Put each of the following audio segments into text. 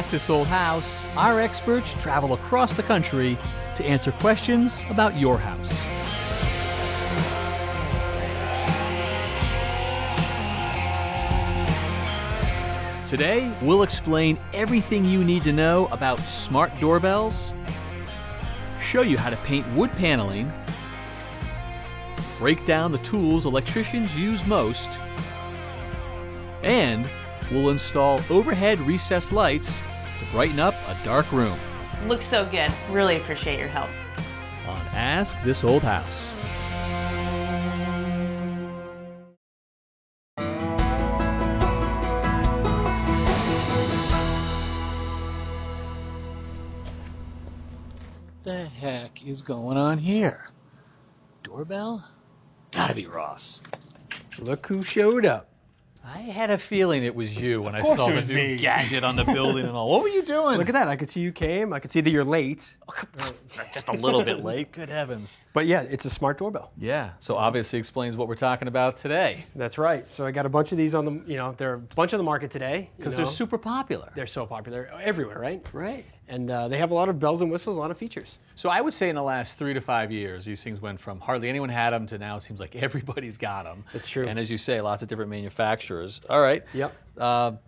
Ask This Old House, our experts travel across the country to answer questions about your house. Today, we'll explain everything you need to know about smart doorbells, show you how to paint wood paneling, break down the tools electricians use most, and we'll install overhead recessed lights to brighten up a dark room. Looks so good. Really appreciate your help. On Ask This Old House. The heck is going on here? Doorbell? Gotta be Ross. Look who showed up. I had a feeling it was you when I saw the new gadget on the building and all. What were you doing? Look at that. I could see you came. I could see that you're late. Just a little bit late. Good heavens. But yeah, it's a smart doorbell. Yeah. So obviously explains what we're talking about today. That's right. So I got a bunch of these on the, there are a bunch on the market today. Because they're super popular. They're so popular everywhere, right? Right. And they have a lot of bells and whistles, a lot of features. So I would say in the last 3 to 5 years, these things went from hardly anyone had them to now it seems like everybody's got them. That's true. And as you say, lots of different manufacturers. All right. Yep.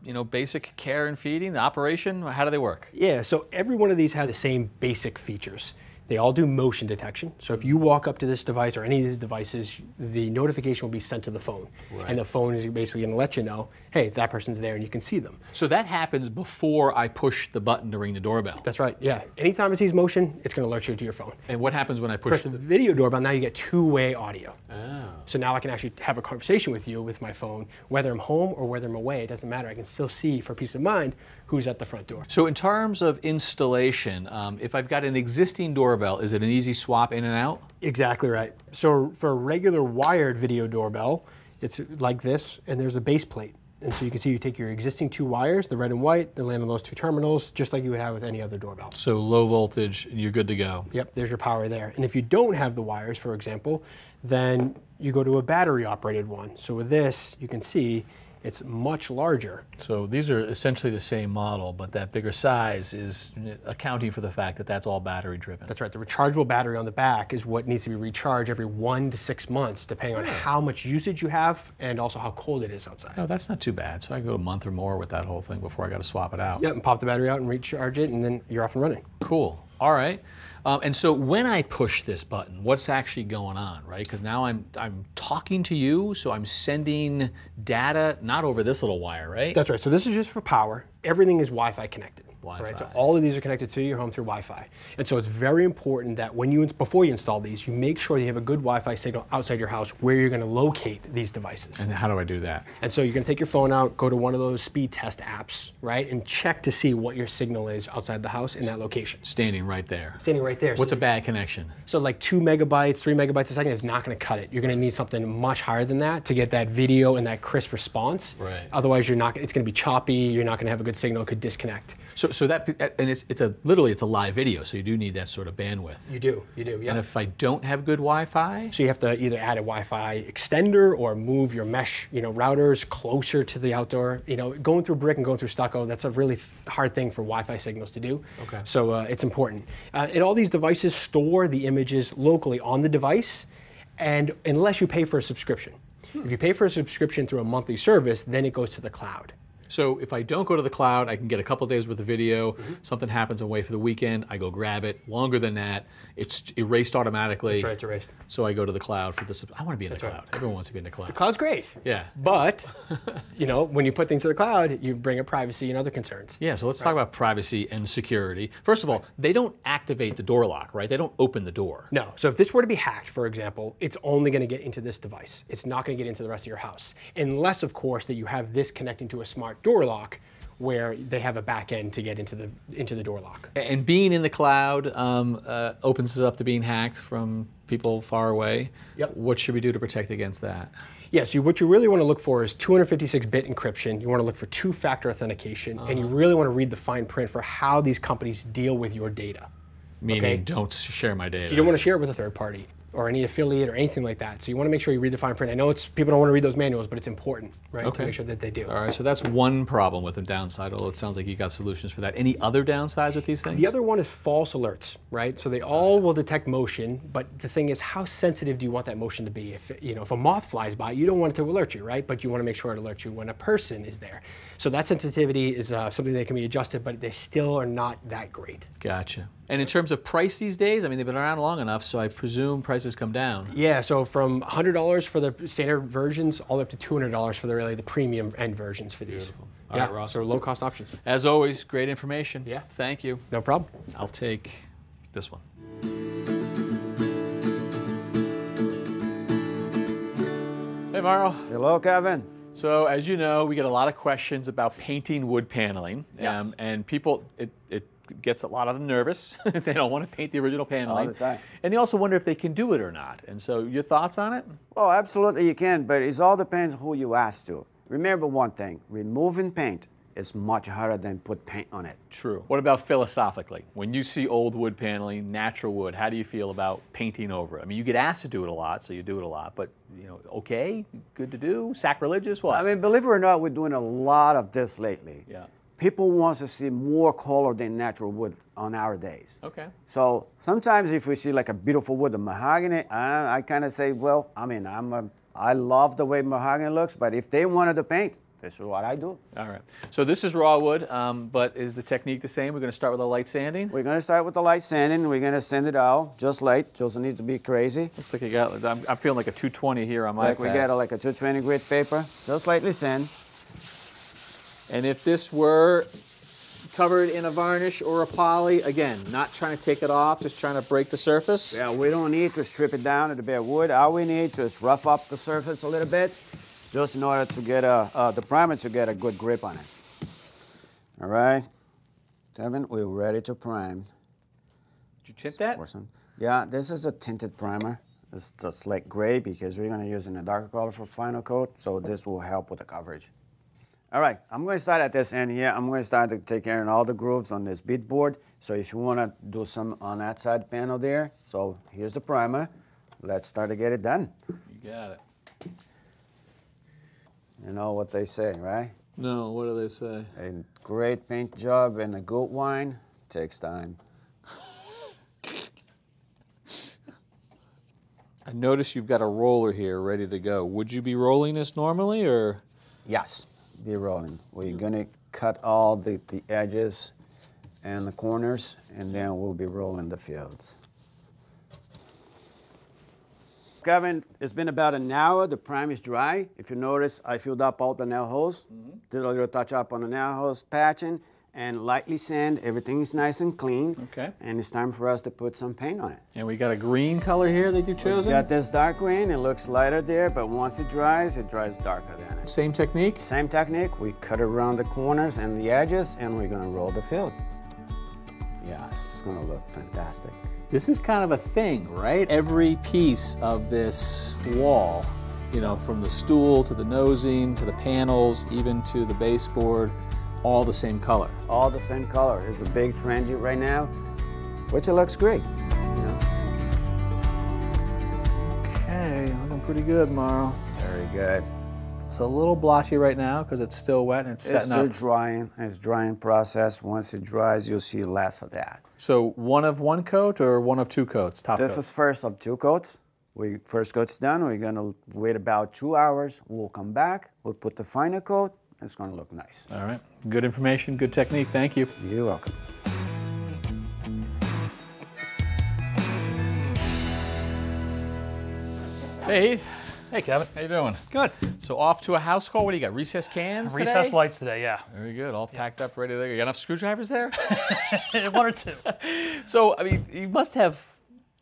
You know, basic care and feeding, the operation, how do they work? Yeah, so every one of these has the same basic features. They all do motion detection. So if you walk up to this device or any of these devices, the notification will be sent to the phone. Right. And the phone is basically going to let you know, hey, that person's there and you can see them. So that happens before I push the button to ring the doorbell. That's right, yeah. Anytime it sees motion, it's going to alert you to your phone. And what happens when I push the video doorbell? Now you get two-way audio. Oh. So now I can actually have a conversation with you with my phone, whether I'm home or whether I'm away, it doesn't matter. I can still see, for peace of mind, who's at the front door. So in terms of installation, if I've got an existing doorbell, is it an easy swap in and out? Exactly right. So for a regular wired video doorbell, it's like this, and there's a base plate. And so you can see you take your existing two wires, the red and white, they land on those two terminals, just like you would have with any other doorbell. So low voltage, you're good to go. Yep, there's your power there. And if you don't have the wires, for example, then you go to a battery-operated one. So with this, you can see it's much larger. So these are essentially the same model, but that bigger size is accounting for the fact that that's all battery driven. That's right. The rechargeable battery on the back is what needs to be recharged every 1 to 6 months, depending on how much usage you have and also how cold it is outside. No, that's not too bad. So I go a month or more with that whole thing before I got to swap it out. Yep, and pop the battery out and recharge it, and then you're off and running. Cool. All right. And so when I push this button, what's actually going on, right? Because now I'm talking to you, so I'm sending data, not over this little wire, right? That's right. So this is just for power. Everything is Wi-Fi connected. Wi-Fi. Right? So all of these are connected to your home through Wi-Fi. And so it's very important that when you, before you install these, you make sure you have a good Wi-Fi signal outside your house where you're going to locate these devices. And how do I do that? And so you're going to take your phone out, go to one of those speed test apps, right? And check to see what your signal is outside the house in that location. Standing right there. Standing right there. What's a bad connection? So like 2 megabytes, 3 megabytes a second is not going to cut it. You're going to need something much higher than that to get that video and that crisp response. Right. Otherwise, you're not. It's going to be choppy. You're not going to have a good signal. It could disconnect. So that, and it's literally a live video, so you do need that sort of bandwidth. You do, yeah. And if I don't have good Wi-Fi? So you have to either add a Wi-Fi extender or move your mesh, routers closer to the outdoor. Going through brick and going through stucco, that's a really hard thing for Wi-Fi signals to do. Okay. So it's important. And all these devices store the images locally on the device, and unless you pay for a subscription. If you pay for a subscription through a monthly service, then it goes to the cloud. So if I don't go to the cloud, I can get a couple of days worth of video. Something happens away for the weekend, I go grab it. Longer than that, it's erased automatically. That's right, it's erased. So I go to the cloud for this. I want to be in the cloud. Right. Everyone wants to be in the cloud. The cloud's great. Yeah. But, when you put things to the cloud, you bring up privacy and other concerns. Yeah, so let's talk about privacy and security. First of all, they don't activate the door lock, right? They don't open the door. No, so if this were to be hacked, for example, it's only going to get into this device. It's not going to get into the rest of your house. Unless, of course, that you have this connecting to a smart door lock, where they have a back end to get into the door lock. And being in the cloud opens it up to being hacked from people far away. Yep. What should we do to protect against that? Yeah, so what you really want to look for is 256-bit encryption. You want to look for two-factor authentication, and you really want to read the fine print for how these companies deal with your data. Meaning, don't share my data. You don't want to share it with a third party. or any affiliate or anything like that. So you want to make sure you read the fine print. I know it's people don't want to read those manuals, but it's important, right? Okay. To make sure that they do. All right, so that's one problem with the downside, although it sounds like you got solutions for that. Any other downsides with these things? The other one is false alerts, right? So they all will detect motion, but the thing is, how sensitive do you want that motion to be? If you know, if a moth flies by, you don't want it to alert you, right? But you want to make sure it alerts you when a person is there. So that sensitivity is something that can be adjusted, but they still are not that great. Gotcha. And in terms of price these days, I mean, they've been around long enough, so I presume prices come down. Yeah, so from $100 for the standard versions all the way up to $200 for the really the premium end versions for these. Beautiful. All right, Ross. So low-cost options. As always, great information. Yeah. Thank you. No problem. I'll take this one. Hey, Mauro. Hello, Kevin. So, as you know, we get a lot of questions about painting wood paneling. Yes. And people, it gets a lot of them nervous. They don't want to paint the original paneling. All the time. And they also wonder if they can do it or not. And so, your thoughts on it? Oh, absolutely you can, but it all depends who you ask to. Remember one thing, removing paint is much harder than put paint on it. True. What about philosophically? When you see old wood paneling, natural wood, how do you feel about painting over it? I mean, you get asked to do it a lot, so you do it a lot, but you know, okay, good to do, sacrilegious, what? I mean, believe it or not, we're doing a lot of this lately. Yeah. People want to see more color than natural wood on our days. Okay. So sometimes if we see like a beautiful wood, a mahogany, I kind of say, well, I mean, I love the way mahogany looks, but if they wanted to paint, this is what I do. All right. So this is raw wood, but is the technique the same? We're going to start with a light sanding? We're going to start with the light sanding. We're going to sand it out just light. Doesn't need to be crazy. Looks like you got, I'm feeling like a 220 here on my iPad. We got like a 220 grit paper. Just lightly sand. And if this were covered in a varnish or a poly, again, not trying to take it off, just trying to break the surface. Yeah, we don't need to strip it down to the bare wood. All we need to is rough up the surface a little bit, just in order to get the primer to get a good grip on it. All right, Devin, we're ready to prime. Did you tint that? Awesome. Yeah, this is a tinted primer. It's just like gray because we're gonna use in a darker color for final coat, so this will help with the coverage. All right, I'm gonna start at this end here. I'm gonna start to take care of all the grooves on this bead board. So if you wanna do some on that side panel there, so here's the primer. Let's start to get it done. You got it. You know what they say, right? No, what do they say? A great paint job and a good wine takes time. I notice you've got a roller here ready to go. Would you be rolling this normally or? Yes. Be rolling. We're gonna cut all the edges and the corners, and then we'll be rolling the fields. Kevin, it's been about an hour. The prime is dry. If you notice, I filled up all the nail holes, did a little touch up on the nail holes patching, and lightly sand. Everything is nice and clean. Okay. And it's time for us to put some paint on it. And we got a green color here that you chose. We got this dark green. It looks lighter there, but once it dries darker than it. Same technique? Same technique. We cut around the corners and the edges, and we're gonna roll the field. Yes, it's gonna look fantastic. This is kind of a thing, right? Every piece of this wall, you know, from the stool to the nosing, to the panels, even to the baseboard, all the same color. All the same color. It's a big trend right now, which it looks great. You know? Okay, looking pretty good, Mauro. Very good. It's a little blotchy right now because it's still wet and it's setting up. It's still drying. It's drying process. Once it dries, you'll see less of that. So one of one coat or one of two coats? Top coat? This is first of two coats. First coat's done. We're gonna wait about 2 hours. We'll come back. We'll put the final coat. It's gonna look nice. All right, good information, good technique, thank you. You're welcome. Hey Heath. Hey Kevin. How you doing? Good. So off to a house call, what do you got, recess cans today? Recess lights today, yeah. Very good, all packed up, ready to go. You got enough screwdrivers there? One or two. So, I mean, you must have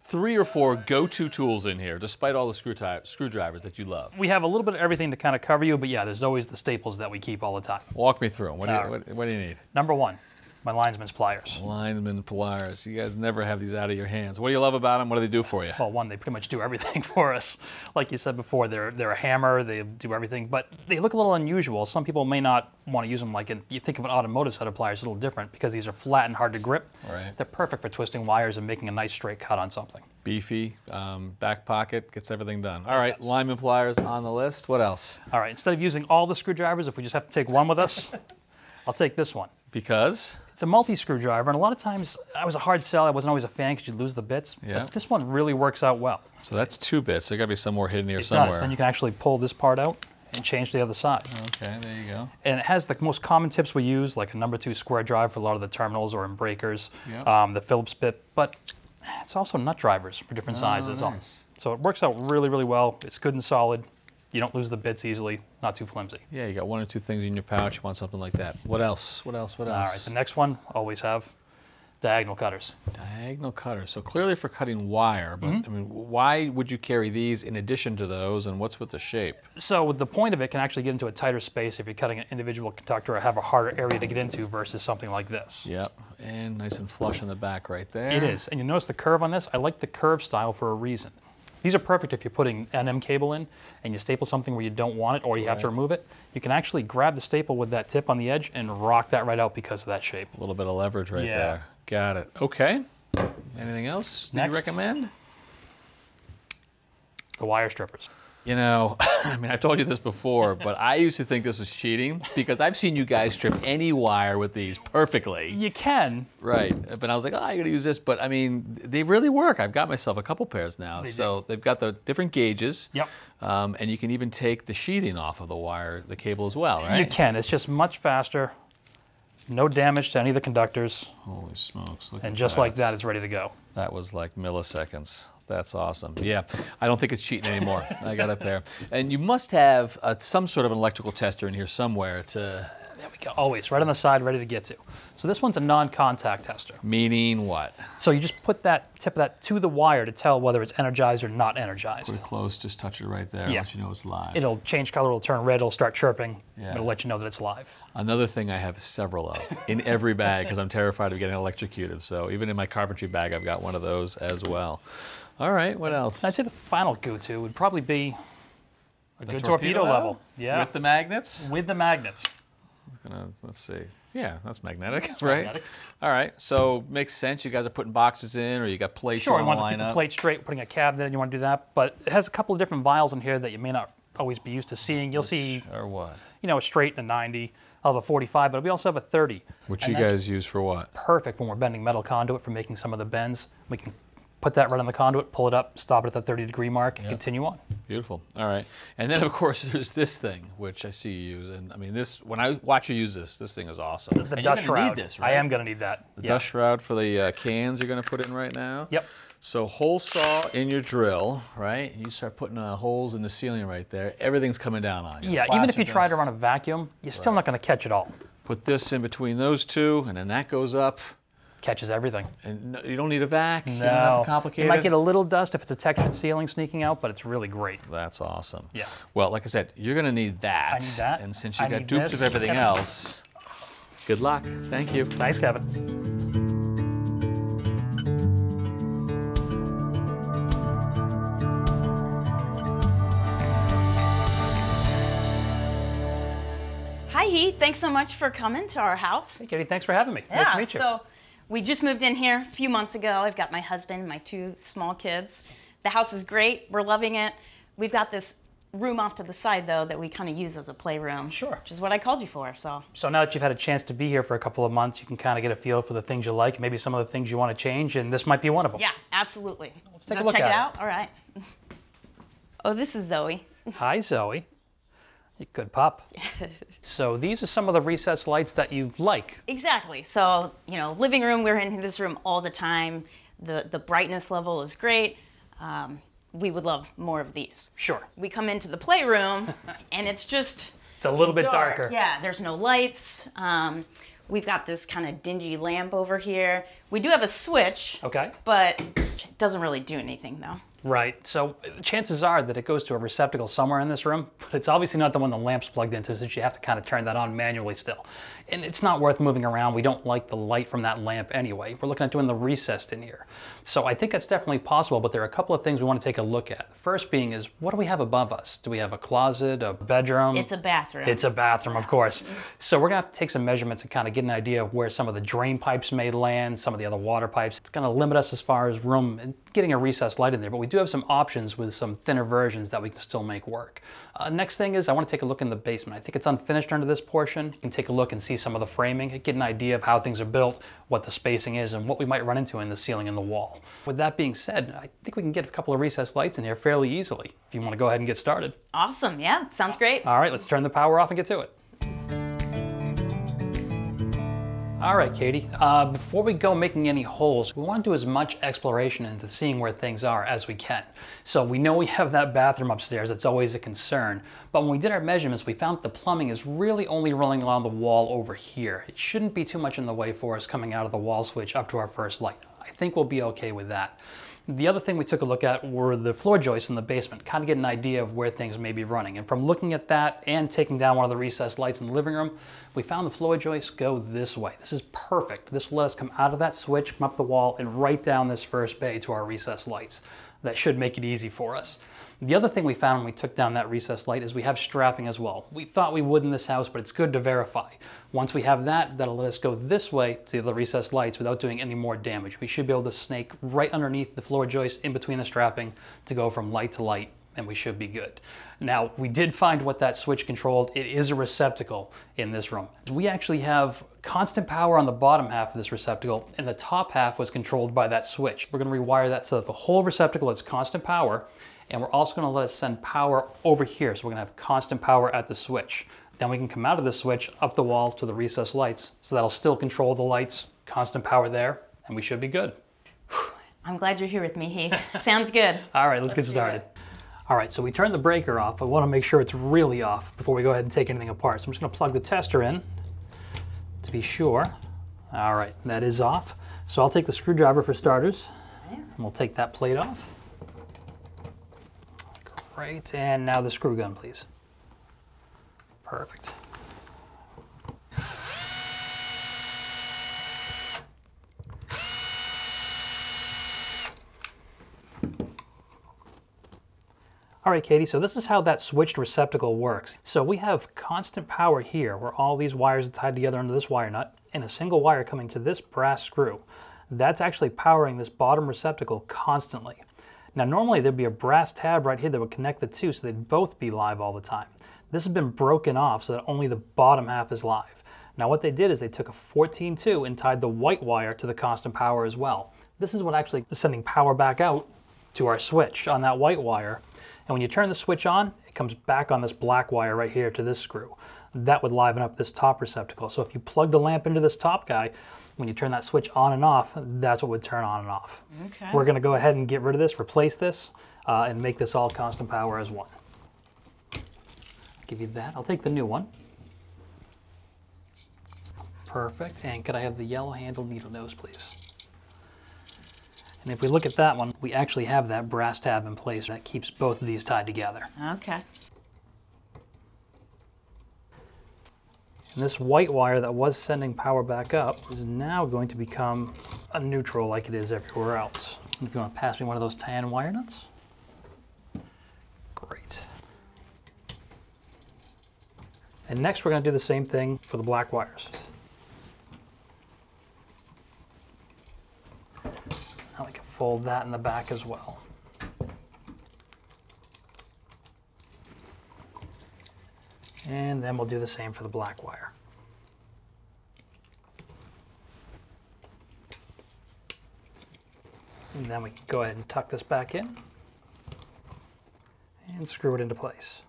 3 or 4 go-to tools in here, despite all the screwdrivers that you love. We have a little bit of everything to kind of cover you, but yeah, there's always the staples that we keep all the time. Walk me through them. What do you need? Number 1, My Linesman's Pliers. Linesman's Pliers. You guys never have these out of your hands. What do you love about them? What do they do for you? Well, one, they pretty much do everything for us. Like you said before, they're a hammer. They do everything, but they look a little unusual. Some people may not want to use them. Like in, you think of an automotive set of pliers, a little different because these are flat and hard to grip. Right. They're perfect for twisting wires and making a nice straight cut on something. Beefy, back pocket, gets everything done. All right, Lineman Pliers on the list. What else? All right, instead of using all the screwdrivers, if we just have to take one with us, I'll take this one. Because? It's a multi-screwdriver, and a lot of times, I was a hard sell. I wasn't always a fan because you'd lose the bits, but this one really works out well. So that's two bits. There's got to be some more hidden here somewhere. Then you can actually pull this part out and change the other side. Okay, there you go. And it has the most common tips we use, like a #2 square drive for a lot of the terminals or in breakers, the Phillips bit, but it's also nut drivers for different sizes. Nice. So it works out really, really well. It's good and solid. You don't lose the bits easily, not too flimsy. Yeah, you got one or two things in your pouch, you want something like that. What else? What else? What else? All right, the next one, always have diagonal cutters. Diagonal cutters. So clearly for cutting wire, but I mean, why would you carry these in addition to those, and what's with the shape? So the point of it can actually get into a tighter space if you're cutting an individual conductor or have a harder area to get into versus something like this. Yep, and nice and flush in the back right there. It is, and you notice the curve on this? I like the curve style for a reason. These are perfect if you're putting an NM cable in and you staple something where you don't want it or you have to remove it. You can actually grab the staple with that tip on the edge and rock that right out because of that shape. A little bit of leverage right there. Got it. Okay. Anything else you recommend? The wire strippers. You know, I mean, I've told you this before, but I used to think this was cheating because I've seen you guys strip any wire with these perfectly. You can. Right. But I was like, oh, I gotta use this. But I mean, they really work. I've got myself a couple pairs now. So they've got the different gauges. Yep. And you can even take the sheathing off of the wire, the cable as well, right? You can. It's just much faster. No damage to any of the conductors. Holy smokes. Look at that. And just like that, it's ready to go. That was like milliseconds. That's awesome. Yeah, I don't think it's cheating anymore. I got a pair. And you must have some sort of an electrical tester in here somewhere to... There we go, always, right on the side, ready to get to. So this one's a non-contact tester. Meaning what? So you just put that tip of that to the wire to tell whether it's energized or not energized. Put it close, just touch it right there, let you know it's live. It'll change color, it'll turn red, it'll start chirping, it'll let you know that it's live. Another thing I have several of in every bag because I'm terrified of getting electrocuted. So even in my carpentry bag, I've got one of those as well. All right, what else? I'd say the final go-to would probably be a good torpedo level. Yeah. With the magnets? With the magnets. Let's see. Yeah, that's magnetic, right? All right, so makes sense. You guys are putting boxes in, or you got plates. Sure, you want to keep the plate straight, putting a cabinet in, you want to do that. But it has a couple of different vials in here that you may not always be used to seeing. You'll see, or what? You know, a straight and a 90. I'll have a 45, but we also have a 30. Which you guys use for what? Perfect when we're bending metal conduit for making some of the bends. We can put that right on the conduit, pull it up, stop it at the 30-degree mark, and continue on. Beautiful. All right. And then, of course, there's this thing, which I see you use. And I mean, this, when I watch you use this, this thing is awesome. The dust shroud. You're going to need this, right? I am going to need that. The dust shroud for the cans you're going to put in right now. Yep. So hole saw in your drill, right? You start putting holes in the ceiling right there. Everything's coming down on you. Yeah, even if you try to run a vacuum, you're still not going to catch it all. Put this in between those two, and then that goes up. Catches everything. And you don't need a vac. No. You don't have to complicate it. You might get a little dust if it's a textured ceiling sneaking out, but it's really great. That's awesome. Yeah. Well, like I said, you're going to need that. I need that. And since you got duped of everything else, good luck. Thank you. Thanks, Kevin. Hi, Heath. Thanks so much for coming to our house. Hey, Katie. Thanks for having me. Nice to meet you. So we just moved in here a few months ago. I've got my husband, my two small kids. The house is great. We're loving it. We've got this room off to the side, though, that we kind of use as a playroom. Sure. Which is what I called you for. So now that you've had a chance to be here for a couple of months, you can kind of get a feel for the things you like, maybe some of the things you want to change, and this might be one of them. Yeah, absolutely. Let's take a look at it. Check it out. All right. Oh, this is Zoe. Hi, Zoe. Good pop. So these are some of the recessed lights that you like. Exactly. So, you know, living room, we're in this room all the time. The brightness level is great. We would love more of these. Sure. We come into the playroom and it's just... It's a little bit darker. Yeah, there's no lights. We've got this kind of dingy lamp over here. We do have a switch. Okay. But it doesn't really do anything, though. Right, so chances are that it goes to a receptacle somewhere in this room, but it's obviously not the one the lamp's plugged into, so you have to kind of turn that on manually still. And it's not worth moving around. We don't like the light from that lamp anyway. We're looking at doing the recessed in here. So I think that's definitely possible, but there are a couple of things we want to take a look at. First being is, what do we have above us? Do we have a closet, a bedroom? It's a bathroom. It's a bathroom, of course. So we're gonna have to take some measurements and kind of get an idea of where some of the drain pipes may land, some of the other water pipes. It's gonna limit us as far as room and getting a recessed light in there, but we do have some options with some thinner versions that we can still make work. Next thing is I want to take a look in the basement. I think it's unfinished under this portion. You can take a look and see some of the framing, get an idea of how things are built, what the spacing is, and what we might run into in the ceiling and the wall. With that being said, I think we can get a couple of recessed lights in here fairly easily if you want to go ahead and get started. Awesome, yeah, sounds great. All right, let's turn the power off and get to it. All right, Katie, before we go making any holes, we want to do as much exploration into seeing where things are as we can. So we know we have that bathroom upstairs, it's always a concern, but when we did our measurements, we found that the plumbing is really only running along the wall over here. It shouldn't be too much in the way for us coming out of the wall switch up to our first light. I think we'll be okay with that. The other thing we took a look at were the floor joists in the basement, kind of get an idea of where things may be running. And from looking at that and taking down one of the recessed lights in the living room, we found the floor joists go this way. This is perfect. This will let us come out of that switch, come up the wall, and right down this first bay to our recessed lights. That should make it easy for us. The other thing we found when we took down that recessed light is we have strapping as well. We thought we would in this house, but it's good to verify. Once we have that, that'll let us go this way to the recessed lights without doing any more damage. We should be able to snake right underneath the floor joist in between the strapping to go from light to light, and we should be good. Now, we did find what that switch controlled. It is a receptacle in this room. We actually have constant power on the bottom half of this receptacle, and the top half was controlled by that switch. We're gonna rewire that so that the whole receptacle has constant power, and we're also gonna let us send power over here, so we're gonna have constant power at the switch. Then we can come out of the switch, up the wall to the recessed lights, so that'll still control the lights, constant power there, and we should be good. I'm glad you're here with me, Heath. Sounds good. All right, let's get started. All right, so we turned the breaker off, but we want to make sure it's really off before we go ahead and take anything apart. So I'm just gonna plug the tester in to be sure. All right, that is off. So I'll take the screwdriver for starters, and we'll take that plate off. Great, and now the screw gun, please. Perfect. All right, Katie, so this is how that switched receptacle works. So we have constant power here where all these wires are tied together under this wire nut and a single wire coming to this brass screw. That's actually powering this bottom receptacle constantly. Now, normally there'd be a brass tab right here that would connect the two so they'd both be live all the time. This has been broken off so that only the bottom half is live. Now, what they did is they took a 14-2 and tied the white wire to the constant power as well. This is what actually is sending power back out to our switch on that white wire. And when you turn the switch on, it comes back on this black wire right here to this screw. That would liven up this top receptacle. So if you plug the lamp into this top guy, when you turn that switch on and off, that's what would turn on and off. Okay. We're gonna go ahead and get rid of this, replace this, and make this all constant power as one. I'll give you that. I'll take the new one. Perfect. And could I have the yellow handle needle nose, please? And if we look at that one, we actually have that brass tab in place that keeps both of these tied together. Okay. And this white wire that was sending power back up is now going to become a neutral like it is everywhere else. If you want to pass me one of those tan wire nuts. Great. And next we're going to do the same thing for the black wires. Fold that in the back as well. And then we'll do the same for the black wire. And then we can go ahead and tuck this back in and screw it into place.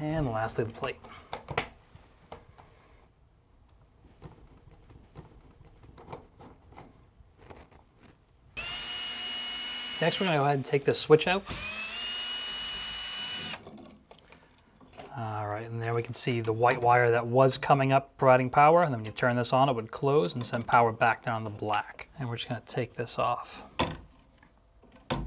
And lastly, the plate. Next, we're gonna go ahead and take this switch out. All right, and there we we can see the white wire that was coming up providing power, and then when you turn this on it would close and send power back down the black. And we're just going to take this off. And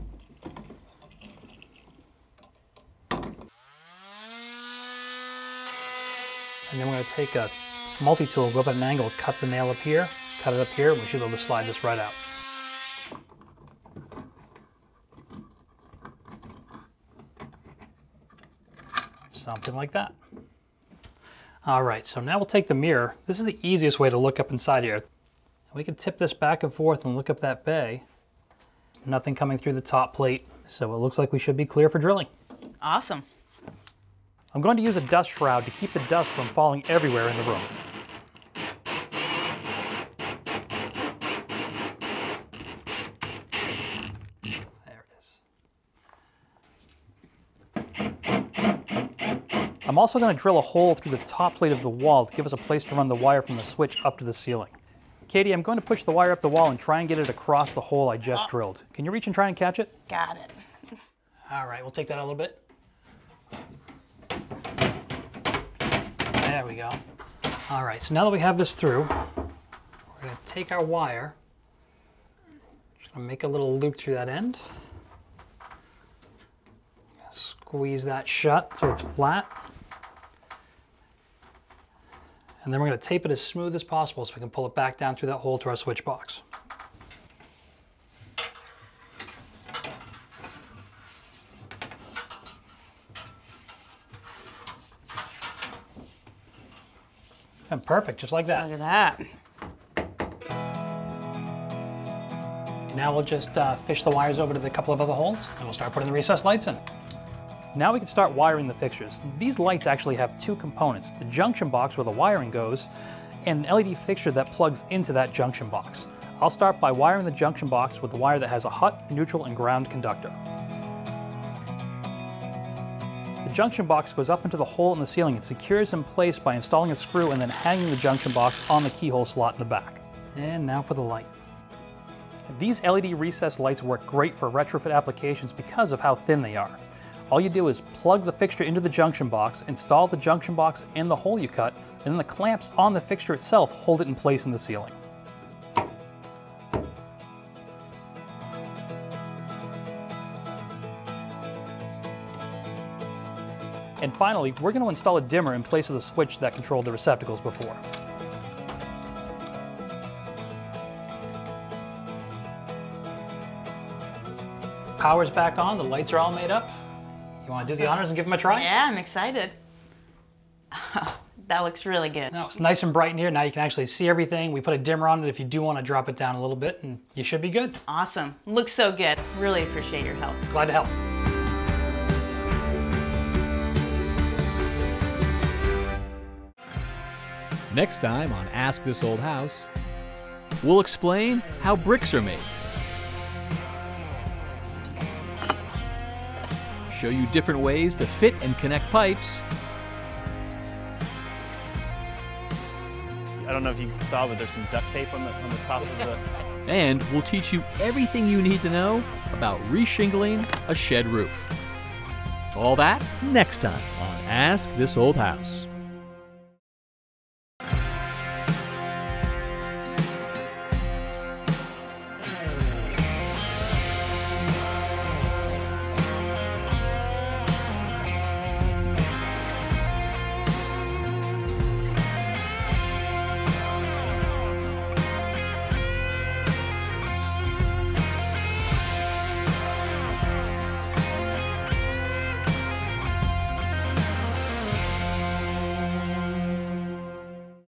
then we're going to take a multi-tool, go up at an angle, cut the nail up here, cut it up here, and we should be able to slide this right out. Something like that. All right, so now we'll take the mirror. This is the easiest way to look up inside here. We can tip this back and forth and look up that bay. Nothing coming through the top plate, so it looks like we should be clear for drilling. Awesome. I'm going to use a dust shroud to keep the dust from falling everywhere in the room. I'm also going to drill a hole through the top plate of the wall to give us a place to run the wire from the switch up to the ceiling. Katie, I'm going to push the wire up the wall and try and get it across the hole I just drilled. Can you reach and try and catch it? Got it. All right, we'll take that out a little bit. There we go. All right, so now that we have this through, we're going to take our wire, just going to make a little loop through that end. Squeeze that shut so it's flat. And then we're going to tape it as smooth as possible so we can pull it back down through that hole to our switch box. And perfect, just like that. Look at that. And now we'll just fish the wires over to the couple of other holes, and we'll start putting the recessed lights in. Now we can start wiring the fixtures. These lights actually have two components, the junction box where the wiring goes, and an LED fixture that plugs into that junction box. I'll start by wiring the junction box with the wire that has a hot, neutral, and ground conductor. The junction box goes up into the hole in the ceiling and secures in place by installing a screw and then hanging the junction box on the keyhole slot in the back. And now for the light. These LED recessed lights work great for retrofit applications because of how thin they are. All you do is plug the fixture into the junction box, install the junction box in the hole you cut, and then the clamps on the fixture itself hold it in place in the ceiling. And finally, we're going to install a dimmer in place of the switch that controlled the receptacles before. Power's back on, the lights are all made up. You want to do the honors and give them a try? Yeah, I'm excited. That looks really good. No, it's nice and bright in here. Now you can actually see everything. We put a dimmer on it if you do want to drop it down a little bit, and you should be good. Awesome. Looks so good. Really appreciate your help. Glad to help. Next time on Ask This Old House, we'll explain how bricks are made, show you different ways to fit and connect pipes. I don't know if you saw, but there's some duct tape on the top of the... And we'll teach you everything you need to know about re-shingling a shed roof. All that next time on Ask This Old House.